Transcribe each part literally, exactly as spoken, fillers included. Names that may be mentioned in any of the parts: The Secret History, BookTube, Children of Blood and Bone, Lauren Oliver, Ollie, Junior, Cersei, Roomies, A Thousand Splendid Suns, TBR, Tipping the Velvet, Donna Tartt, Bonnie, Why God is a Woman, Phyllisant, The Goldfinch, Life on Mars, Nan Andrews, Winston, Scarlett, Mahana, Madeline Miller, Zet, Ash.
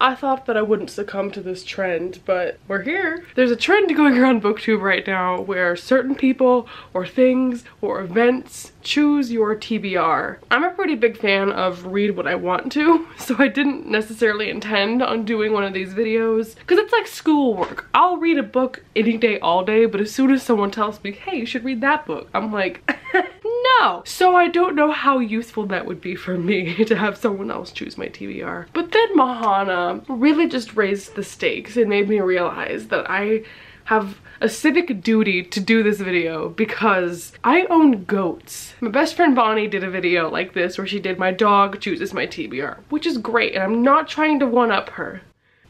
I thought that I wouldn't succumb to this trend, but we're here. There's a trend going around BookTube right now where certain people or things or events choose your T B R. I'm a pretty big fan of read what I want to, so I didn't necessarily intend on doing one of these videos because it's like schoolwork. I'll read a book any day, all day, but as soon as someone tells me, hey, you should read that book, I'm like, no. So I don't know how useful that would be for me to have someone else choose my T B R. But then Mahana really just raised the stakes and made me realize that I have a civic duty to do this video because I own goats. My best friend Bonnie did a video like this where she did my dog chooses my T B R, which is great, and I'm not trying to one-up her,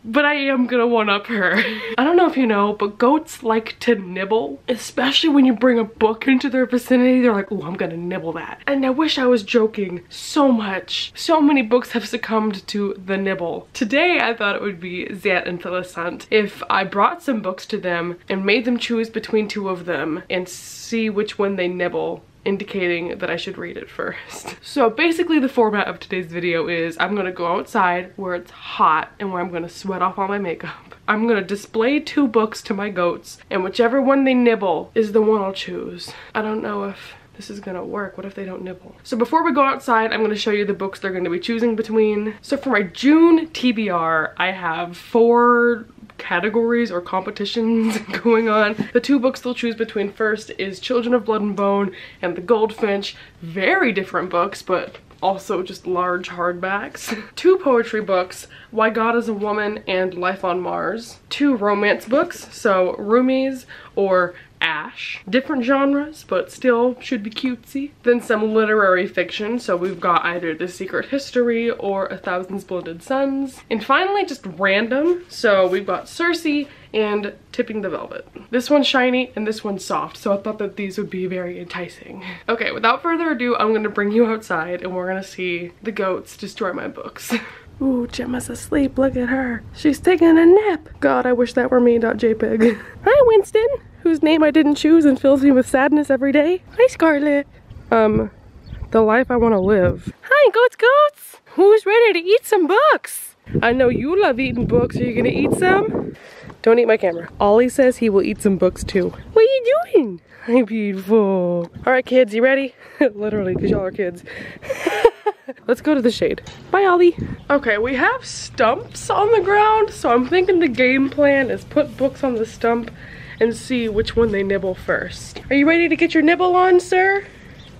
but I am gonna one-up her. I don't know if you know, but goats like to nibble, especially when you bring a book into their vicinity. They're like, oh, I'm gonna nibble that. And I wish I was joking so much. So many books have succumbed to the nibble. Today, I thought it would be Zet and Phyllisant if I brought some books to them and made them choose between two of them and see which one they nibble, indicating that I should read it first. So basically the format of today's video is I'm gonna go outside where it's hot and where I'm gonna sweat off all my makeup. I'm gonna display two books to my goats, and whichever one they nibble is the one I'll choose. I don't know if this is gonna work. What if they don't nibble? So before we go outside, I'm gonna show you the books they're gonna be choosing between. So for my June T B R, I have four categories or competitions going on. The two books they'll choose between first is Children of Blood and Bone and The Goldfinch. Very different books, but also just large hardbacks. Two poetry books, Why God is a Woman and Life on Mars. Two romance books, so Roomies or Ash. Different genres, but still should be cutesy. Then some literary fiction, so we've got either The Secret History or A Thousand Splendid Suns. And finally, just random, so we've got Cersei and Tipping the Velvet. This one's shiny and this one's soft, so I thought that these would be very enticing. Okay, without further ado, I'm gonna bring you outside and we're gonna see the goats destroy my books. Ooh, Gemma's asleep, look at her. She's taking a nap. God, I wish that were me.jpg. Hi, Winston, whose name I didn't choose and fills me with sadness every day. Hi, Scarlett. Um, the life I want to live. Hi, goats, goats. Who's ready to eat some books? I know you love eating books. Are you gonna eat some? Don't eat my camera. Ollie says he will eat some books too. What are you doing? Hi, beautiful. All right, kids, you ready? Literally, because y'all are kids. Let's go to the shade. Bye, Ollie. Okay, we have stumps on the ground, so I'm thinking the game plan is put books on the stump and see which one they nibble first. Are you ready to get your nibble on, sir?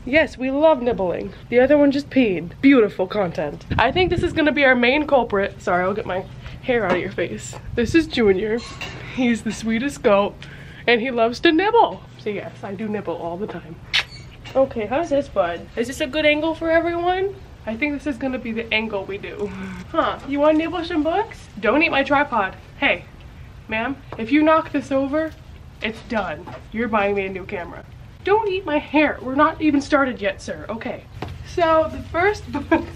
Yes, we love nibbling. The other one just peed. Beautiful content. I think this is gonna be our main culprit. Sorry, I'll get my hair out of your face. This is Junior. He's the sweetest goat, and he loves to nibble. So yes, I do nibble all the time. Okay, how's this, bud? Is this a good angle for everyone? I think this is gonna be the angle we do. Huh, you wanna nibble some books? Don't eat my tripod. Hey, ma'am, if you knock this over, it's done. You're buying me a new camera. Don't eat my hair. We're not even started yet, sir. Okay. So the first books,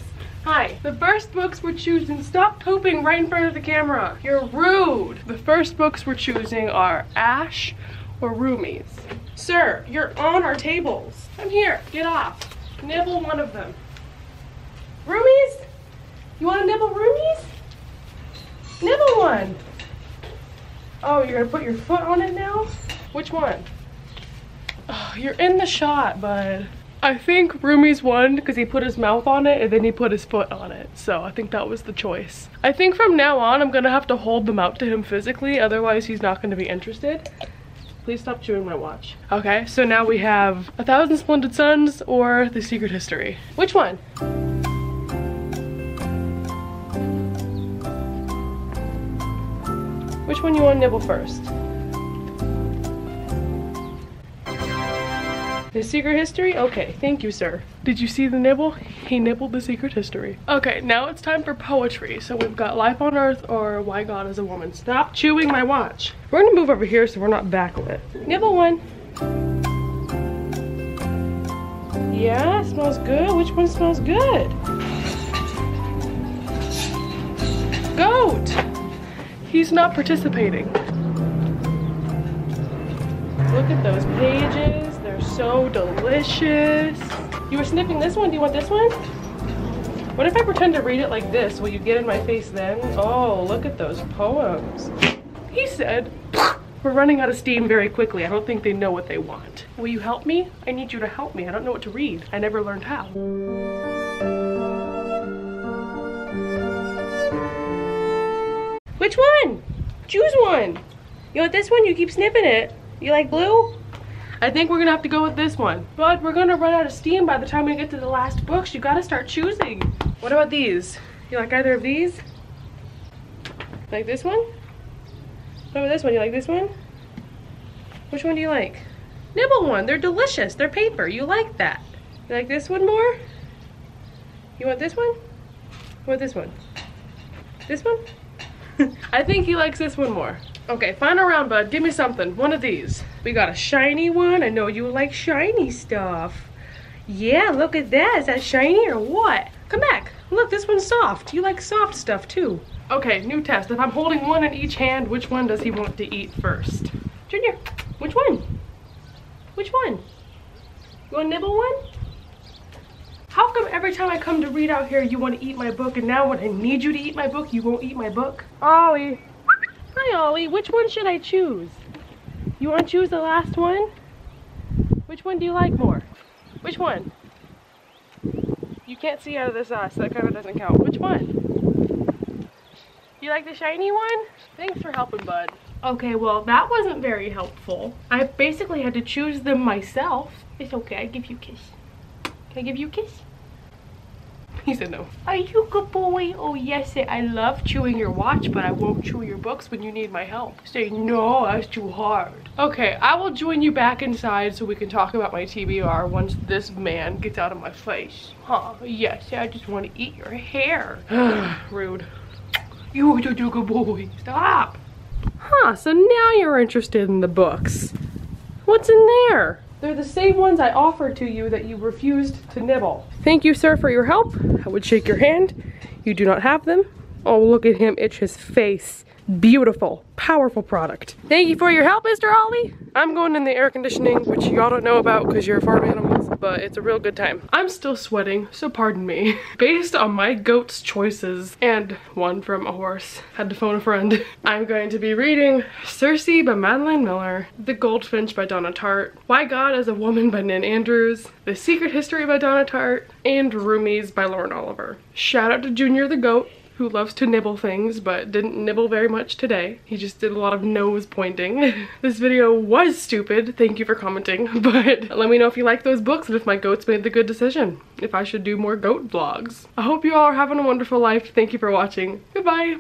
hi. The first books we're choosing, stop pooping right in front of the camera. You're rude. The first books we're choosing are Ash or Roomies. Sir, you're on our tables. Come here, get off. Nibble one of them. Roomies? You want to nibble Roomies? Nibble one. Oh, you're gonna put your foot on it now? Which one? Oh, you're in the shot, bud. I think Roomies won because he put his mouth on it and then he put his foot on it. So I think that was the choice. I think from now on, I'm gonna have to hold them out to him physically. Otherwise, he's not gonna be interested. Please stop chewing my watch. Okay, so now we have A Thousand Splendid Suns or The Secret History. Which one? Which one you want to nibble first? The Secret History? Okay, thank you, sir. Did you see the nibble? He nibbled The Secret History. Okay, now it's time for poetry. So we've got Life on Earth or Why God is a Woman. Stop chewing my watch. We're gonna move over here so we're not backlit. Nibble one. Yeah, smells good. Which one smells good? Goat! He's not participating. Look at those pages. They're so delicious. You were sniffing this one. Do you want this one? What if I pretend to read it like this? Will you get in my face then? Oh, look at those poems. He said, we're running out of steam very quickly. I don't think they know what they want. Will you help me? I need you to help me. I don't know what to read. I never learned how. Which one? Choose one. You want this one? You keep snipping it. You like blue? I think we're gonna have to go with this one. But we're gonna run out of steam by the time we get to the last books. You gotta start choosing. What about these? You like either of these? Like this one? What about this one? You like this one? Which one do you like? Nibble one. They're delicious. They're paper. You like that. You like this one more? You want this one? Or this one? This one? I think he likes this one more. Okay, final round, bud. Give me something. One of these. We got a shiny one. I know you like shiny stuff. Yeah, look at that. Is that shiny or what? Come back. Look, this one's soft. You like soft stuff too. Okay, new test. If I'm holding one in each hand, which one does he want to eat first? Junior, which one? Which one? You want to nibble one? How come every time I come to read out here, you want to eat my book, and now when I need you to eat my book, you won't eat my book? Ollie. Hi, Ollie. Which one should I choose? You want to choose the last one? Which one do you like more? Which one? You can't see out of this eye, so that kind of doesn't count. Which one? You like the shiny one? Thanks for helping, bud. Okay, well, that wasn't very helpful. I basically had to choose them myself. It's okay. I give you a kiss. Can I give you a kiss? He said no. Are you a good boy? Oh yes, I love chewing your watch, but I won't chew your books when you need my help. Say no, that's too hard. Okay, I will join you back inside so we can talk about my T B R once this man gets out of my face. Huh, yes, I just want to eat your hair. Rude. You're such a good boy. Stop. Huh, so now you're interested in the books. What's in there? They're the same ones I offered to you that you refused to nibble. Thank you, sir, for your help. I would shake your hand. You do not have them. Oh, look at him itch his face. Beautiful, powerful product. Thank you for your help, Mister Ollie. I'm going in the air conditioning, which y'all don't know about because you're farm animals, but it's a real good time. I'm still sweating, so pardon me. Based on my goat's choices, and one from a horse, had to phone a friend, I'm going to be reading Cersei by Madeline Miller, The Goldfinch by Donna Tartt, Why God is a Woman by Nan Andrews, The Secret History by Donna Tartt, and Roomies by Lauren Oliver. Shout out to Junior the goat, who loves to nibble things but didn't nibble very much today. He just did a lot of nose pointing. This video was stupid. Thank you for commenting, but let me know if you like those books and if my goats made the good decision, if I should do more goat vlogs. I hope you all are having a wonderful life. Thank you for watching. Goodbye.